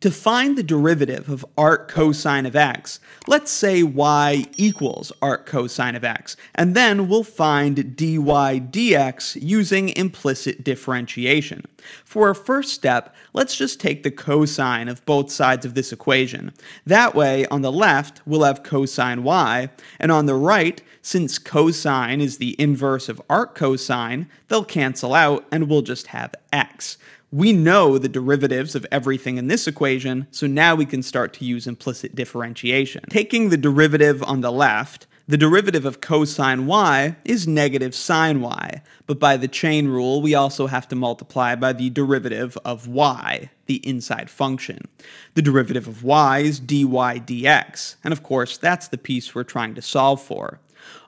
To find the derivative of arc cosine of x, let's say y equals arc cosine of x, and then we'll find dy dx using implicit differentiation. For our first step, let's just take the cosine of both sides of this equation. That way, on the left, we'll have cosine y, and on the right, since cosine is the inverse of arc cosine, they'll cancel out and we'll just have x. We know the derivatives of everything in this equation, so now we can start to use implicit differentiation. Taking the derivative on the left, the derivative of cosine y is negative sine y, but by the chain rule, we also have to multiply by the derivative of y, the inside function. The derivative of y is dy dx, and of course, that's the piece we're trying to solve for.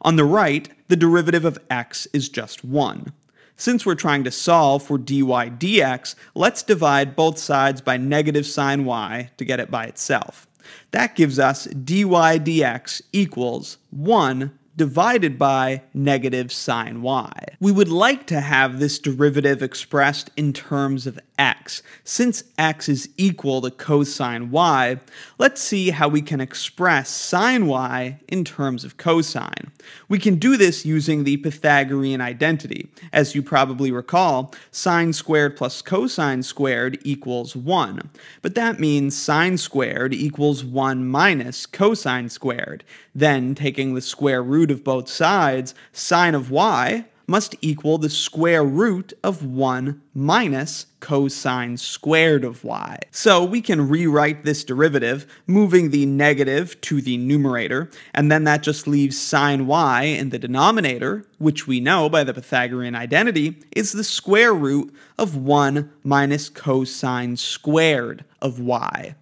On the right, the derivative of x is just 1. Since we're trying to solve for dy dx, let's divide both sides by negative sine y to get it by itself. That gives us dy dx equals 1 divided by negative sine y. We would like to have this derivative expressed in terms of x. Since x is equal to cosine y, let's see how we can express sine y in terms of cosine. We can do this using the Pythagorean identity. As you probably recall, sine squared plus cosine squared equals 1. But that means sine squared equals 1 minus cosine squared. Then, taking the square root of both sides, sine of y must equal the square root of 1 minus cosine squared of y. So we can rewrite this derivative, moving the negative to the numerator, and then that just leaves sine y in the denominator, which we know by the Pythagorean identity is the square root of 1 minus cosine squared of y.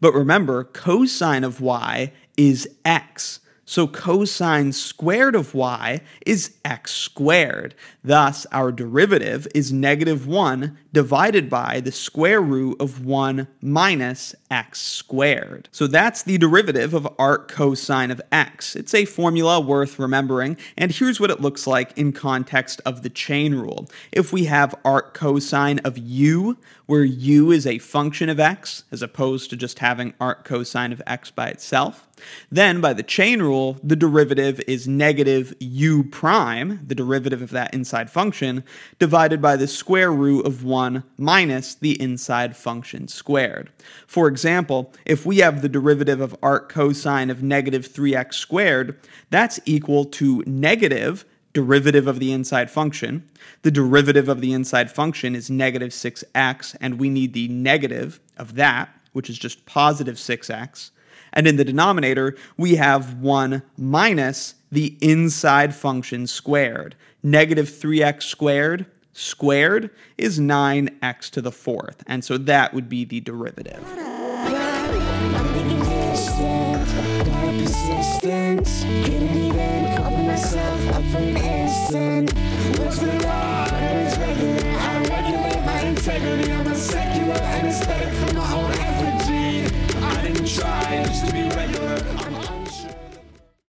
But remember, cosine of y is x. So cosine squared of y is x squared. Thus, our derivative is negative 1 divided by the square root of 1 minus x squared. So that's the derivative of arc cosine of x. It's a formula worth remembering, and here's what it looks like in context of the chain rule. If we have arc cosine of u, where u is a function of x, as opposed to just having arc cosine of x by itself, then by the chain rule, the derivative is negative u prime, the derivative of that inside function, divided by the square root of 1 minus the inside function squared. For example, if we have the derivative of arc cosine of negative 3x squared, that's equal to negative derivative of the inside function. The derivative of the inside function is negative 6x, and we need the negative of that, which is just positive 6x. And in the denominator, we have 1 minus the inside function squared. Negative 3x squared is 9x to the fourth. And so that would be the derivative.